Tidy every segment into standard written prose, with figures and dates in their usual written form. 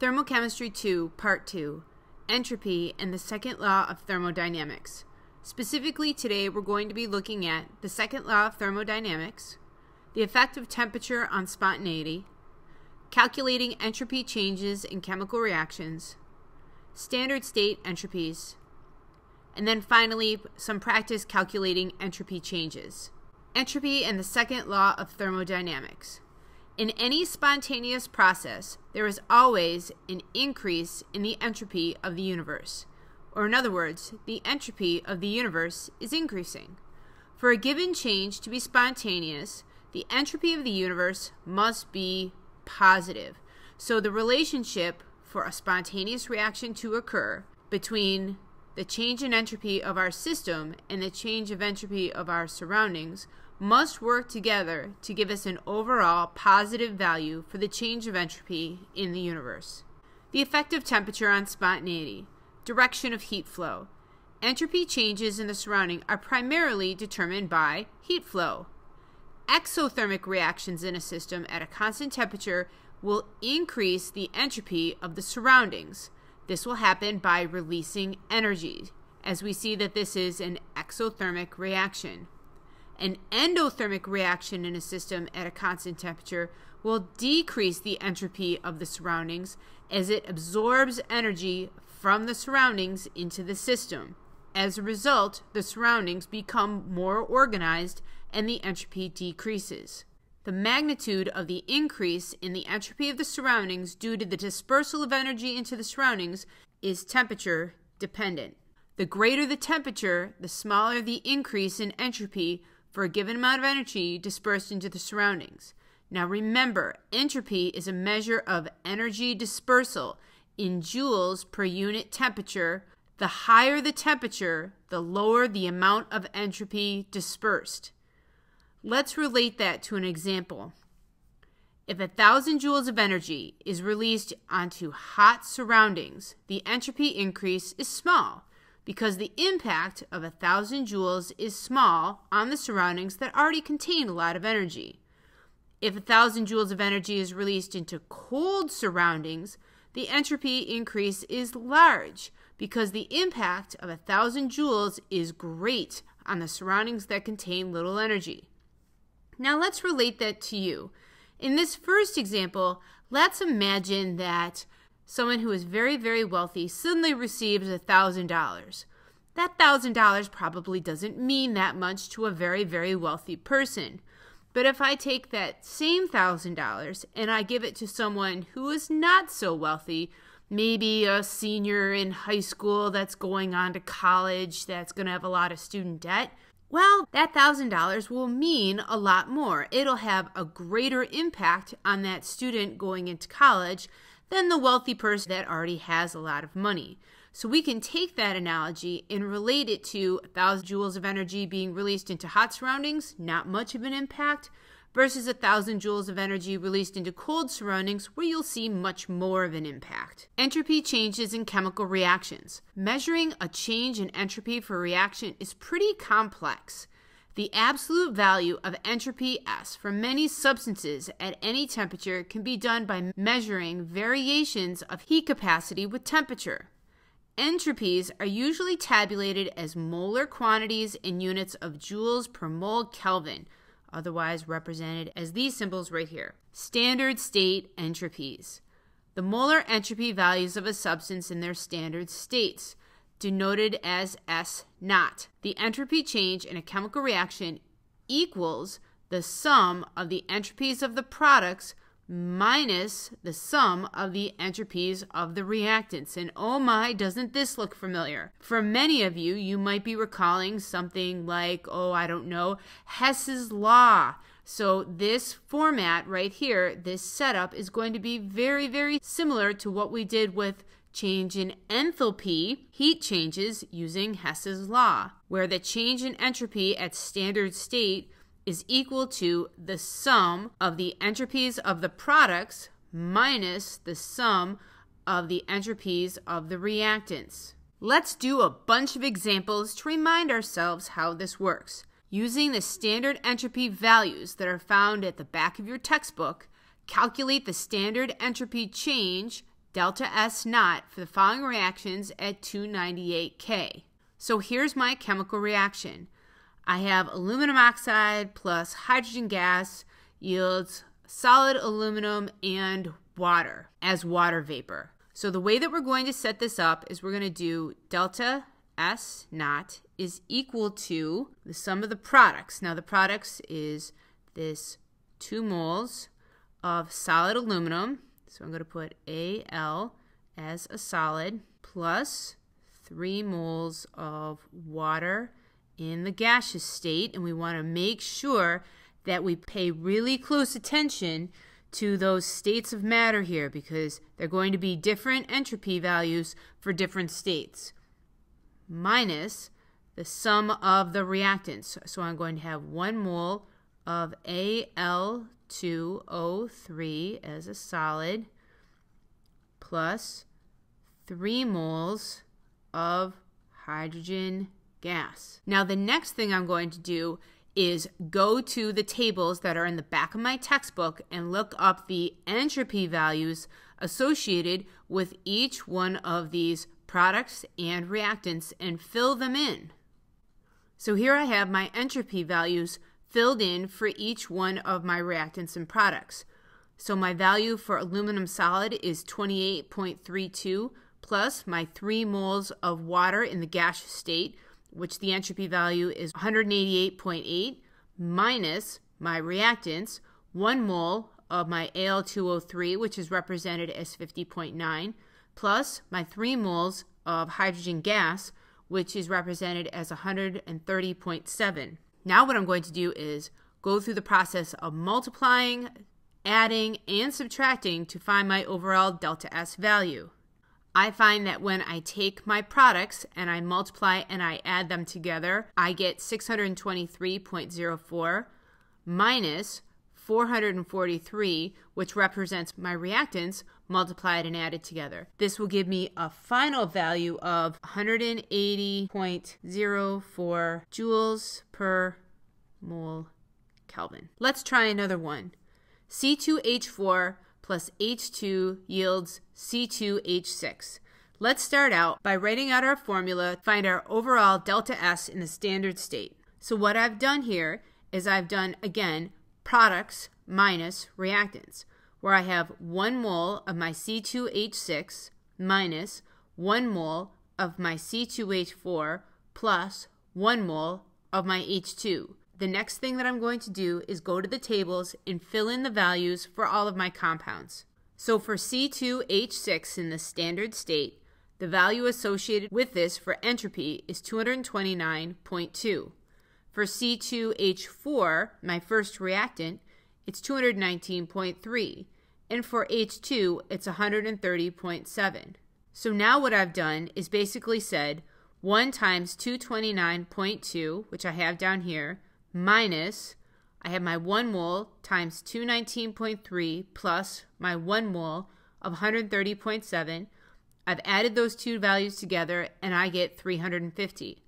Thermochemistry 2, Part 2, Entropy and the Second Law of Thermodynamics. Specifically today we're going to be looking at the second law of thermodynamics, the effect of temperature on spontaneity, calculating entropy changes in chemical reactions, standard state entropies, and then finally some practice calculating entropy changes. Entropy and the second law of thermodynamics. In any spontaneous process, there is always an increase in the entropy of the universe. Or in other words, the entropy of the universe is increasing. For a given change to be spontaneous, the entropy of the universe must be positive. So the relationship for a spontaneous reaction to occur between the change in entropy of our system and the change of entropy of our surroundings must work together to give us an overall positive value for the change of entropy in the universe. The effect of temperature on spontaneity, direction of heat flow. Entropy changes in the surrounding are primarily determined by heat flow. Exothermic reactions in a system at a constant temperature will increase the entropy of the surroundings. This will happen by releasing energy, as we see that this is an exothermic reaction. An endothermic reaction in a system at a constant temperature will decrease the entropy of the surroundings as it absorbs energy from the surroundings into the system. As a result, the surroundings become more organized and the entropy decreases. The magnitude of the increase in the entropy of the surroundings due to the dispersal of energy into the surroundings is temperature dependent. The greater the temperature, the smaller the increase in entropy for a given amount of energy dispersed into the surroundings. Now remember, entropy is a measure of energy dispersal in joules per unit temperature. The higher the temperature, the lower the amount of entropy dispersed. Let's relate that to an example. If 1,000 joules of energy is released onto hot surroundings, the entropy increase is small, because the impact of 1,000 joules is small on the surroundings that already contain a lot of energy. If 1,000 joules of energy is released into cold surroundings, the entropy increase is large because the impact of 1,000 joules is great on the surroundings that contain little energy. Now let's relate that to you. In this first example, let's imagine that someone who is very, very wealthy suddenly receives $1,000. That $1,000 probably doesn't mean that much to a very, very wealthy person. But if I take that same $1,000 and I give it to someone who is not so wealthy, maybe a senior in high school that's going on to college that's going to have a lot of student debt, well, that $1,000 will mean a lot more. It'll have a greater impact on that student going into college than the wealthy person that already has a lot of money. So we can take that analogy and relate it to 1,000 joules of energy being released into hot surroundings, not much of an impact, versus 1,000 joules of energy released into cold surroundings where you'll see much more of an impact. Entropy changes in chemical reactions. Measuring a change in entropy for a reaction is pretty complex. The absolute value of entropy S for many substances at any temperature can be done by measuring variations of heat capacity with temperature. Entropies are usually tabulated as molar quantities in units of joules per mole Kelvin, otherwise represented as these symbols right here. Standard state entropies. The molar entropy values of a substance in their standard states, denoted as S0. The entropy change in a chemical reaction equals the sum of the entropies of the products minus the sum of the entropies of the reactants. And oh my, doesn't this look familiar? For many of you, you might be recalling something like, Hess's law. So this format right here, this setup is going to be very, very similar to what we did with change in enthalpy, heat changes using Hess's law, where the change in entropy at standard state is equal to the sum of the entropies of the products minus the sum of the entropies of the reactants. Let's do a bunch of examples to remind ourselves how this works. Using the standard entropy values that are found at the back of your textbook, calculate the standard entropy change delta S naught for the following reactions at 298 K. So here's my chemical reaction. I have aluminum oxide plus hydrogen gas yields solid aluminum and water as water vapor. So the way that we're going to set this up is we're going to do delta S naught is equal to the sum of the products. Now the products is this 2 moles of solid aluminum. So I'm going to put Al as a solid plus 3 moles of water in the gaseous state. And we want to make sure that we pay really close attention to those states of matter here because they're going to be different entropy values for different states. Minus the sum of the reactants. So I'm going to have 1 mole of Al2O3 as a solid plus 3 moles of hydrogen gas. Now the next thing I'm going to do is go to the tables that are in the back of my textbook and look up the entropy values associated with each one of these products and reactants and fill them in. So here I have my entropy values filled in for each one of my reactants and products. So my value for aluminum solid is 28.32 plus my 3 moles of water in the gaseous state, which the entropy value is 188.8, minus my reactants, 1 mole of my Al2O3, which is represented as 50.9, plus my 3 moles of hydrogen gas, which is represented as 130.7. Now what I'm going to do is go through the process of multiplying, adding, and subtracting to find my overall delta S value. I find that when I take my products and I multiply and I add them together, I get 623.04 minus 443, which represents my reactants multiplied and added together. This will give me a final value of 180.04 joules per mole Kelvin. Let's try another one. C2H4 plus H2 yields C2H6. Let's start out by writing out our formula, find our overall delta S in the standard state. So what I've done here is I've done, again, products minus reactants, where I have 1 mole of my C2H6 minus 1 mole of my C2H4 plus 1 mole of my H2. The next thing that I'm going to do is go to the tables and fill in the values for all of my compounds. So for C2H6 in the standard state, the value associated with this for entropy is 229.2. For C2H4, my first reactant, it's 219.3. And for H2, it's 130.7. So now what I've done is basically said 1 times 229.2, which I have down here, minus, I have my 1 mole times 219.3 plus my 1 mole of 130.7. I've added those two values together and I get 350.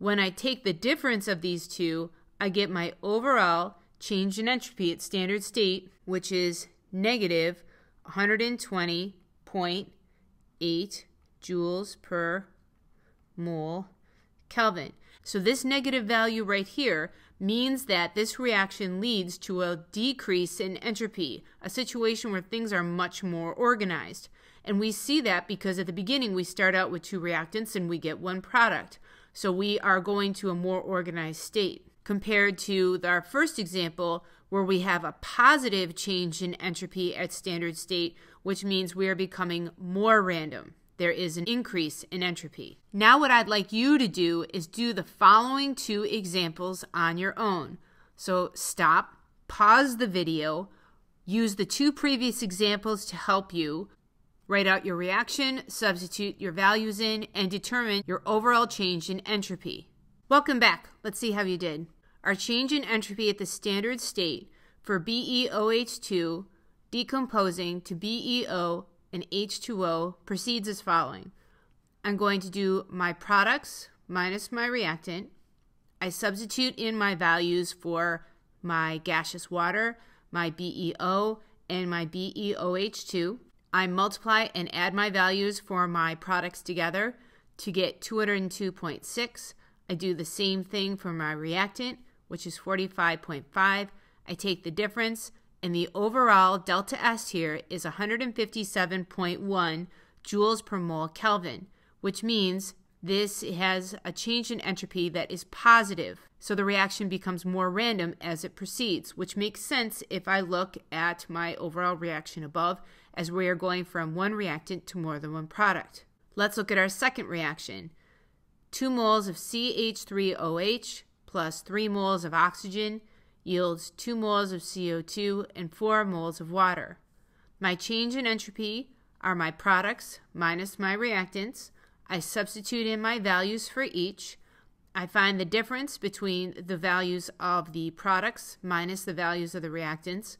When I take the difference of these two, I get my overall change in entropy at standard state, which is negative 120.8 joules per mole Kelvin. So this negative value right here means that this reaction leads to a decrease in entropy, a situation where things are much more organized. And we see that because at the beginning we start out with 2 reactants and we get 1 product. So we are going to a more organized state compared to our first example where we have a positive change in entropy at standard state, which means we are becoming more random. There is an increase in entropy. Now what I'd like you to do is do the following 2 examples on your own. So stop, pause the video, use the 2 previous examples to help you, write out your reaction, substitute your values in, and determine your overall change in entropy. Welcome back. Let's see how you did. Our change in entropy at the standard state for BeOH2 decomposing to BeO and H2O proceeds as following. I'm going to do my products minus my reactant. I substitute in my values for my gaseous water, my BeO, and my BeOH2. I multiply and add my values for my products together to get 202.6. I do the same thing for my reactant, which is 45.5. I take the difference, and the overall delta S here is 157.1 joules per mole Kelvin, which means this has a change in entropy that is positive. So the reaction becomes more random as it proceeds, which makes sense if I look at my overall reaction above, as we are going from one reactant to more than one product. Let's look at our second reaction. 2 moles of CH3OH plus 3 moles of oxygen yields 2 moles of CO2 and 4 moles of water. My change in entropy are my products minus my reactants. I substitute in my values for each. I find the difference between the values of the products minus the values of the reactants,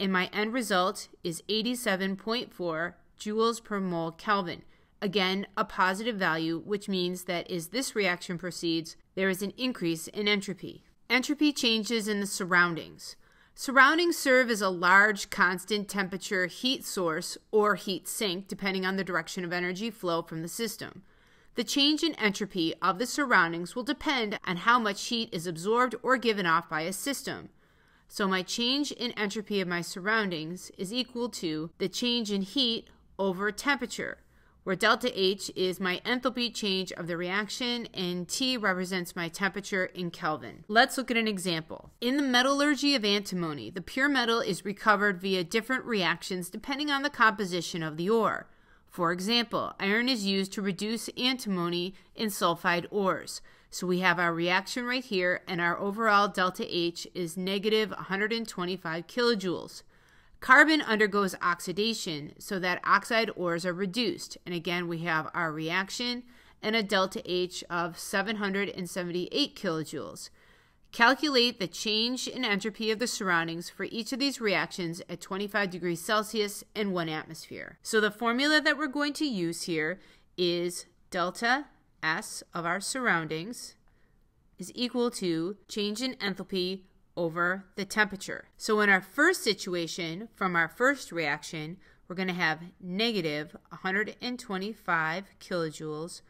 and my end result is 87.4 joules per mole Kelvin. Again, a positive value, which means that as this reaction proceeds, there is an increase in entropy. Entropy changes in the surroundings. Surroundings serve as a large constant temperature heat source or heat sink, depending on the direction of energy flow from the system. The change in entropy of the surroundings will depend on how much heat is absorbed or given off by a system. So my change in entropy of my surroundings is equal to the change in heat over temperature, where delta H is my enthalpy change of the reaction and T represents my temperature in Kelvin. Let's look at an example. In the metallurgy of antimony, the pure metal is recovered via different reactions depending on the composition of the ore. For example, iron is used to reduce antimony in sulfide ores. So we have our reaction right here, and our overall delta H is negative 125 kilojoules. Carbon undergoes oxidation so that oxide ores are reduced. And again, we have our reaction and a delta H of 778 kilojoules. Calculate the change in entropy of the surroundings for each of these reactions at 25 degrees Celsius and 1 atmosphere. So the formula that we're going to use here is delta S of our surroundings is equal to change in enthalpy over the temperature. So in our first situation, from our first reaction, we're going to have negative 125 kilojoules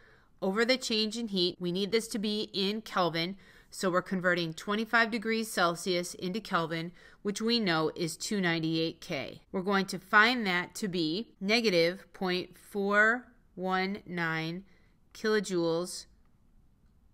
over the change in heat. We need this to be in Kelvin, so we're converting 25 degrees Celsius into Kelvin, which we know is 298 K. We're going to find that to be negative 0.419 kilojoules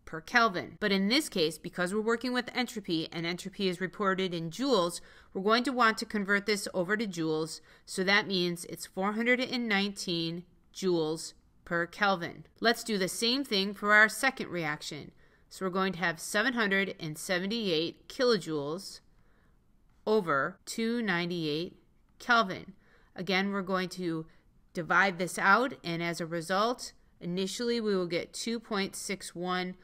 per Kelvin. But in this case, because we're working with entropy and entropy is reported in joules, we're going to want to convert this over to joules. So that means it's 419 joules per Kelvin. Let's do the same thing for our second reaction. So we're going to have 778 kilojoules over 298 Kelvin. Again, we're going to divide this out, and as a result, initially we will get 2.61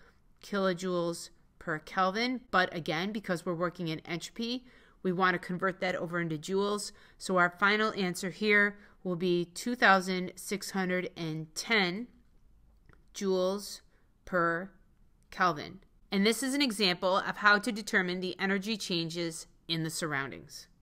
kilojoules per Kelvin, but again, because we're working in entropy, we want to convert that over into joules. So our final answer here will be 2,610 joules per Kelvin. And this is an example of how to determine the energy changes in the surroundings.